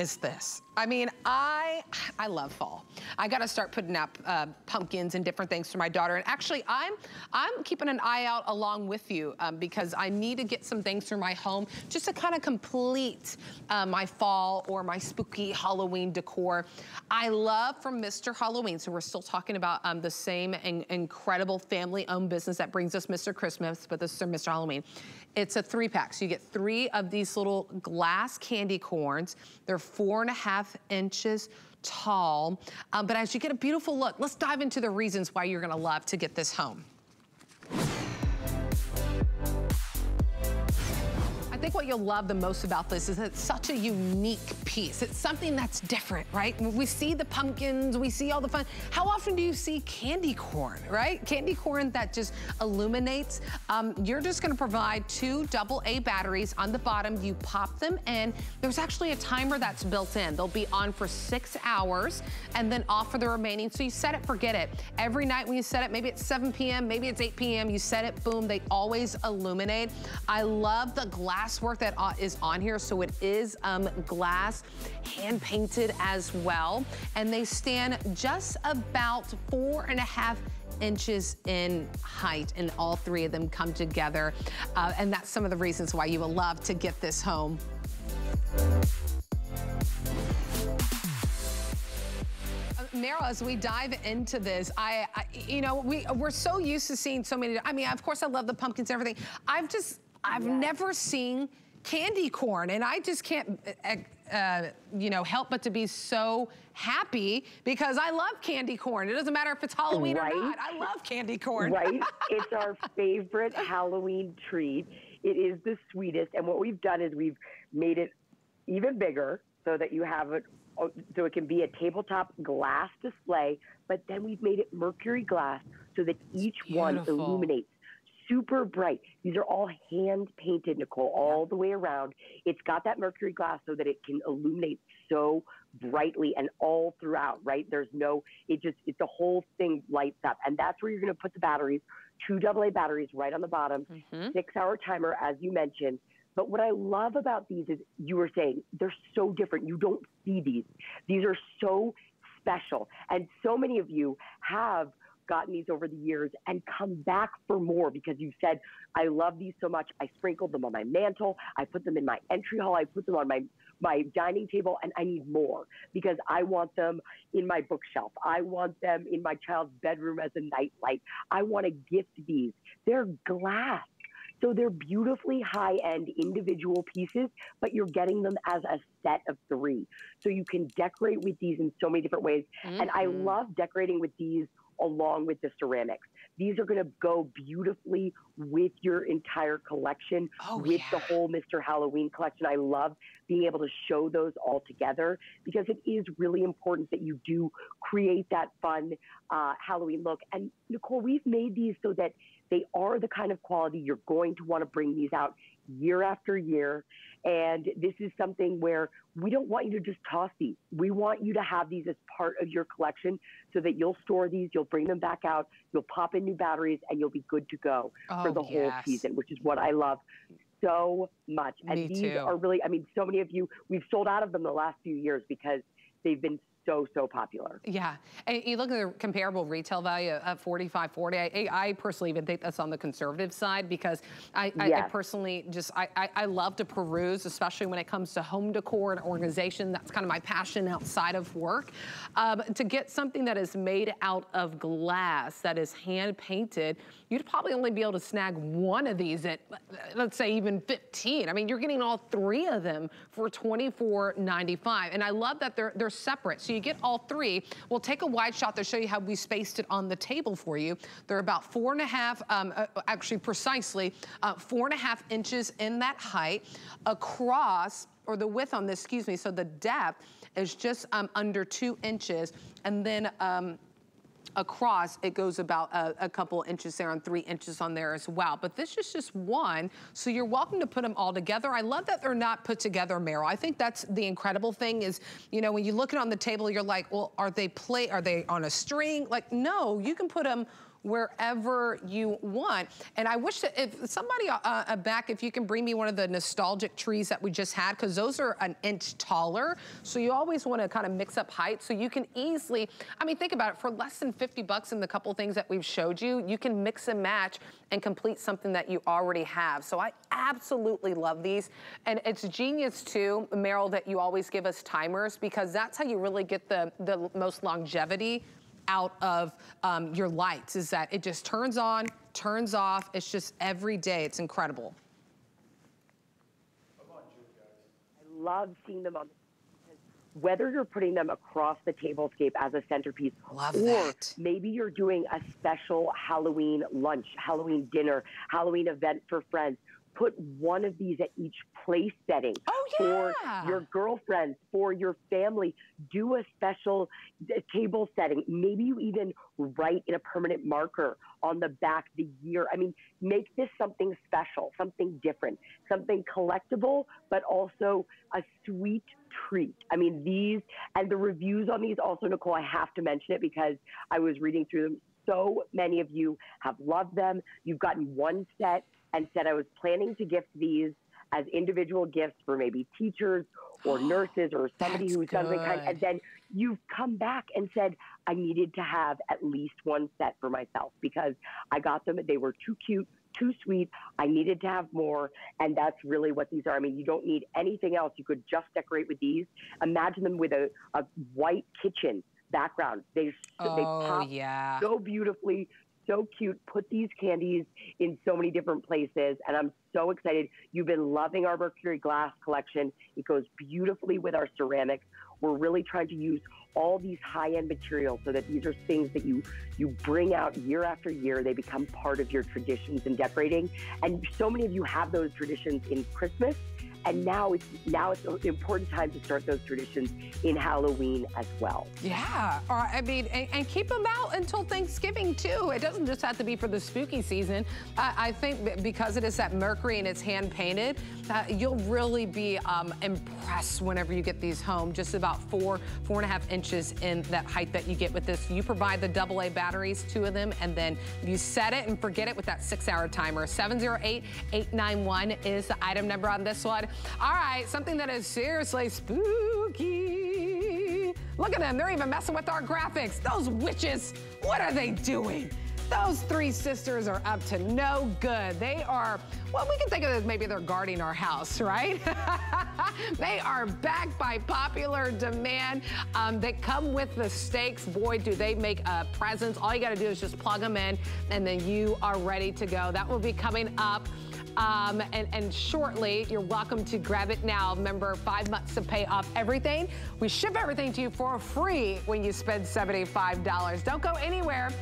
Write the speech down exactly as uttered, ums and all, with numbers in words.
is this. I mean, I I love fall. I gotta start putting up uh, pumpkins and different things for my daughter. And actually, I'm I'm keeping an eye out along with you um, because I need to get some things for my home just to kind of complete uh, my fall or my spooky Halloween decor. I love from Mister Halloween. So we're still talking about um, the same in incredible family-owned business that brings us Mister Christmas, but this is Mister Halloween. It's a three-pack, so you get three of these little glass candy corns. They're four and a half inches tall, um, but as you get a beautiful look, let's dive into the reasons why you're gonna love to get this home. I think what you'll love the most about this is it's such a unique piece. It's something that's different, right? We see the pumpkins, we see all the fun. How often do you see candy corn, right? Candy corn that just illuminates. Um, you're just gonna provide two double A batteries on the bottom. You pop them in. There's actually a timer that's built in. They'll be on for six hours and then off for the remaining. So you set it, forget it. Every night when you set it, maybe it's seven P M, maybe it's eight P M, you set it, boom, they always illuminate. I love the glass work that is on here, so it is um, glass, hand painted as well, and they stand just about four and a half inches in height, and all three of them come together, uh, and that's some of the reasons why you will love to get this home. Mara, as we dive into this, I, I you know, we we're so used to seeing so many. I mean, of course, I love the pumpkins and everything. I've just I've yes. never seen candy corn, and I just can't, uh, uh, you know, help but to be so happy because I love candy corn. It doesn't matter if it's Halloween right. or not. I love candy corn. Right? It's our favorite Halloween treat. It is the sweetest, and what we've done is we've made it even bigger so that you have it, so it can be a tabletop glass display, but then we've made it mercury glass so that each one illuminates. Super bright. These are all hand painted, Nicole, all the way around. It's got that mercury glass so that it can illuminate so brightly and all throughout, right? There's no, it just, it's the whole thing lights up. And that's where you're going to put the batteries, two double A batteries right on the bottom, mm-hmm. six hour timer, as you mentioned. But what I love about these is you were saying they're so different. You don't see these. These are so special. And so many of you have gotten these over the years and come back for more because you said, I love these so much. I sprinkled them on my mantle. I put them in my entry hall. I put them on my, my dining table, and I need more because I want them in my bookshelf. I want them in my child's bedroom as a night light. I want to gift these. They're glass. So they're beautifully high-end individual pieces, but you're getting them as a set of three. So you can decorate with these in so many different ways. Mm-hmm. And I love decorating with these along with the ceramics. These are gonna go beautifully with your entire collection, oh, with yeah. the whole Mister Halloween collection. I love being able to show those all together because it is really important that you do create that fun uh, Halloween look. And Nicole, we've made these so that they are the kind of quality you're going to wanna bring these out year after year. And this is something where we don't want you to just toss these. We want you to have these as part of your collection so that you'll store these, you'll bring them back out, you'll pop in new batteries, and you'll be good to go oh, for the yes. whole season, which is what I love so much. And Me these too. are really, I mean, so many of you, we've sold out of them the last few years because they've been so, so popular. Yeah, and you look at the comparable retail value of forty-five forty. I, I personally even think that's on the conservative side because I, I, yes. I personally just, I, I, I love to peruse, especially when it comes to home decor and organization. That's kind of my passion outside of work. Um, to get something that is made out of glass, that is hand painted, you'd probably only be able to snag one of these at, let's say, even fifteen. I mean, you're getting all three of them for twenty-four ninety-five. And I love that they're, they're separate. So you get all three. We'll take a wide shot to show you how we spaced it on the table for you. They're about four and a half, um, uh, actually precisely, uh, four and a half inches in that height across, or the width on this, excuse me. So the depth is just um, under two inches. And then um, across, it goes about a, a couple inches there and three inches on there as well. But this is just one, so you're welcome to put them all together. I love that they're not put together, Meryl. I think that's the incredible thing is, you know, when you look at it on the table, you're like, well, are they play, are they on a string? Like, no, you can put them wherever you want. And I wish that if somebody uh, back, if you can bring me one of the nostalgic trees that we just had, because those are an inch taller. So you always want to kind of mix up height so you can easily, I mean, think about it, for less than fifty bucks and the couple things that we've showed you, you can mix and match and complete something that you already have. So I absolutely love these. And it's genius too, Meryl, that you always give us timers, because that's how you really get the, the most longevity out of um, your lights, is that it just turns on, turns off. It's just every day. It's incredible. I love seeing them on, whether you're putting them across the tablescape as a centerpiece, love or that. Maybe you're doing a special Halloween lunch, Halloween dinner, Halloween event for friends. Put one of these at each place setting. Oh, yeah. For your girlfriends, for your family. Do a special table setting. Maybe you even write in a permanent marker on the back the year. I mean, make this something special, something different, something collectible, but also a sweet treat. I mean, these, and the reviews on these also, Nicole, I have to mention it because I was reading through them. So many of you have loved them. You've gotten one set and said, I was planning to gift these as individual gifts for maybe teachers or nurses or somebody who's done that kind. And then you've come back and said, I needed to have at least one set for myself because I got them. They were too cute, too sweet. I needed to have more. And that's really what these are. I mean, you don't need anything else. You could just decorate with these. Imagine them with a, a white kitchen background. They, oh, they pop yeah. so beautifully. So cute. Put these candies in so many different places, and I'm so excited. You've been loving our Mercury Glass collection. It goes beautifully with our ceramics. We're really trying to use all these high-end materials so that these are things that you you bring out year after year. They become part of your traditions in decorating, and so many of you have those traditions in Christmas, and now it's now it's an important time to start those traditions in Halloween as well. Yeah, or, I mean, and, and keep them out until Thanksgiving too. It doesn't just have to be for the spooky season. I, I think because it is that mercury and it's hand-painted, uh, you'll really be um, impressed whenever you get these home, just about four, four and a half inches in that height that you get with this. You provide the double A batteries, two of them, and then you set it and forget it with that six-hour timer. seven zero eight, eight nine one is the item number on this one. All right, something that is seriously spooky. Look at them, they're even messing with our graphics. Those witches, what are they doing? Those three sisters are up to no good. They are, well, we can think of it as maybe they're guarding our house, right? They are backed by popular demand. Um, they come with the stakes. Boy, do they make uh, presents. All you gotta do is just plug them in and then you are ready to go. That will be coming up. Um, and, and shortly, you're welcome to grab it now. Remember, five months to pay off everything. We ship everything to you for free when you spend seventy-five dollars. Don't go anywhere.